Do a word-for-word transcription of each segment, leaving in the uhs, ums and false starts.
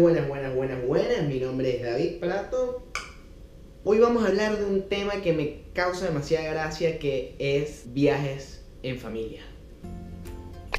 Buenas, buenas, buenas, buenas, buenas. Mi nombre es David Prato. Hoy vamos a hablar de un tema que me causa demasiada gracia, que es viajes en familia.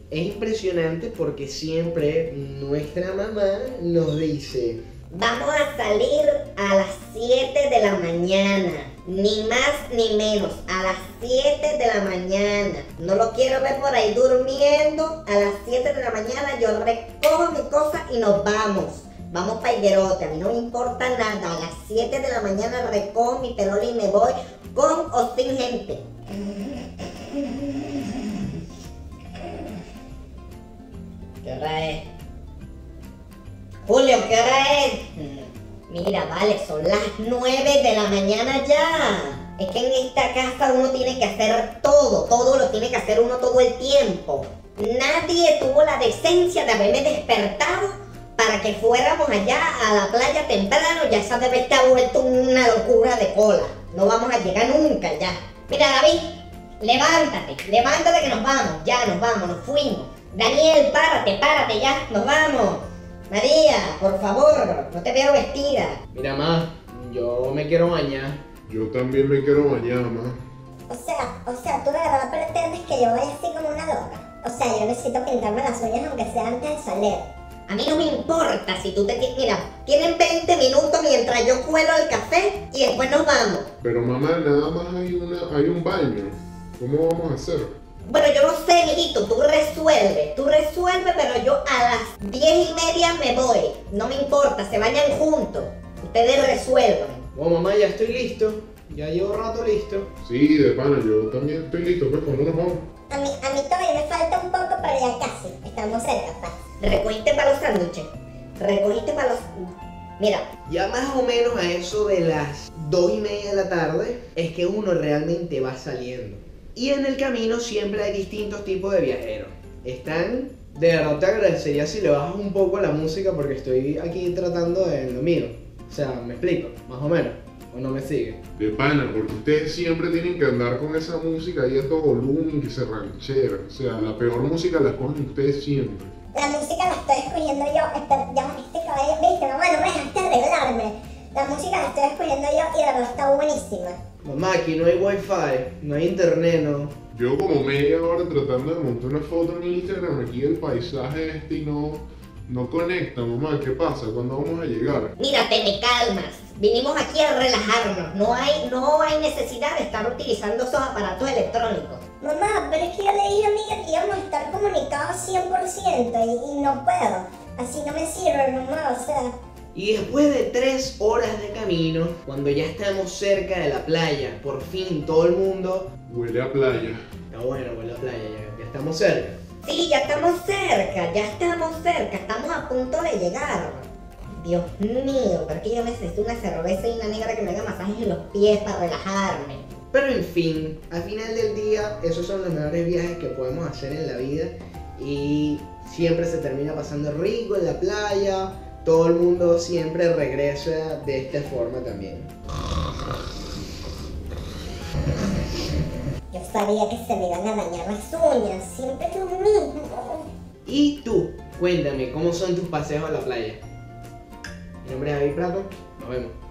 Es impresionante porque siempre nuestra mamá nos dice: vamos a salir a las siete de la mañana. Ni más ni menos, a las siete de la mañana. No lo quiero ver por ahí durmiendo. A las siete de la mañana yo recojo mi cosa y nos vamos. Vamos para Higuerote, a mí no me importa nada. A las siete de la mañana recojo mi perola y me voy, con o sin gente. ¿Qué hora es? Julio, ¿qué hora es? Mira, vale, son las nueve de la mañana ya. Es que en esta casa uno tiene que hacer todo, todo lo tiene que hacer uno todo el tiempo. Nadie tuvo la decencia de haberme despertado para que fuéramos allá a la playa temprano. Ya esa debe estar vuelto una locura de cola. No vamos a llegar nunca ya. Mira, David, levántate, levántate que nos vamos. Ya, nos vamos, nos fuimos. Daniel, párate, párate ya, nos vamos. María, por favor, no te veo vestida. Mira, ma, yo me quiero bañar. Yo también me quiero bañar, ma. O sea, o sea, tú de verdad pretendes que yo vaya así como una loca. O sea, yo necesito pintarme las uñas aunque sea antes de salir. A mí no me importa si tú te quieres. Mira, tienen veinte minutos mientras yo cuelo el café y después nos vamos. Pero mamá, nada más hay, una, hay un baño. ¿Cómo vamos a hacer? Bueno, yo no sé, mijito, tú resuelves, tú resuelves, pero yo a las diez y media me voy. No me importa, se bañan juntos. Ustedes resuelvan. Bueno, mamá, ya estoy listo. Ya llevo rato listo. Sí, de pana, yo también estoy listo, pues, ¿cuándo nos vamos? A mí, a mí todavía me falta un poco, pero ya casi. Estamos cerca, papá. Recogiste para los sándwiches. Recogiste para los... Mira. Ya más o menos a eso de las dos y media de la tarde es que uno realmente va saliendo. Y en el camino siempre hay distintos tipos de viajeros. Están, de verdad te agradecería si le bajas un poco la música porque estoy aquí tratando de lo mío. O sea, me explico, más o menos, o no me sigue. De pana, porque ustedes siempre tienen que andar con esa música y estos volúmenes que se rancheran. O sea, la peor música la cogen ustedes siempre. La música la estoy escogiendo yo, ya este cabello, viste, mamá, no me dejaste arreglarme. La música la estoy escogiendo yo y la verdad está buenísima. Mamá, aquí no hay wifi, no hay internet, no. Yo como media hora tratando de montar una foto en Instagram aquí el paisaje este y no, no conecta, mamá. ¿Qué pasa? ¿Cuándo vamos a llegar? Mira, te me calmas. Vinimos aquí a relajarnos. No hay, no hay necesidad de estar utilizando esos aparatos electrónicos. Mamá, pero es que yo le dije a Miguel que íbamos a estar comunicados cien por ciento y, y no puedo. Así no me sirve, mamá, o sea... Y después de tres horas de camino, cuando ya estamos cerca de la playa, por fin todo el mundo... Huele a playa. Está bueno, huele a playa, ya, ya estamos cerca. Sí, ya estamos cerca, ya estamos cerca, estamos a punto de llegar. Dios mío, pero que yo necesito una cerveza y una negra que me haga masajes en los pies para relajarme. Pero en fin, al final del día, esos son los mejores viajes que podemos hacer en la vida. Y siempre se termina pasando rico en la playa. Todo el mundo siempre regresa de esta forma también. Yo sabía que se me iban a dañar las uñas, siempre lo mismo. Y tú, cuéntame, ¿cómo son tus paseos a la playa? Mi nombre es David Prato, nos vemos.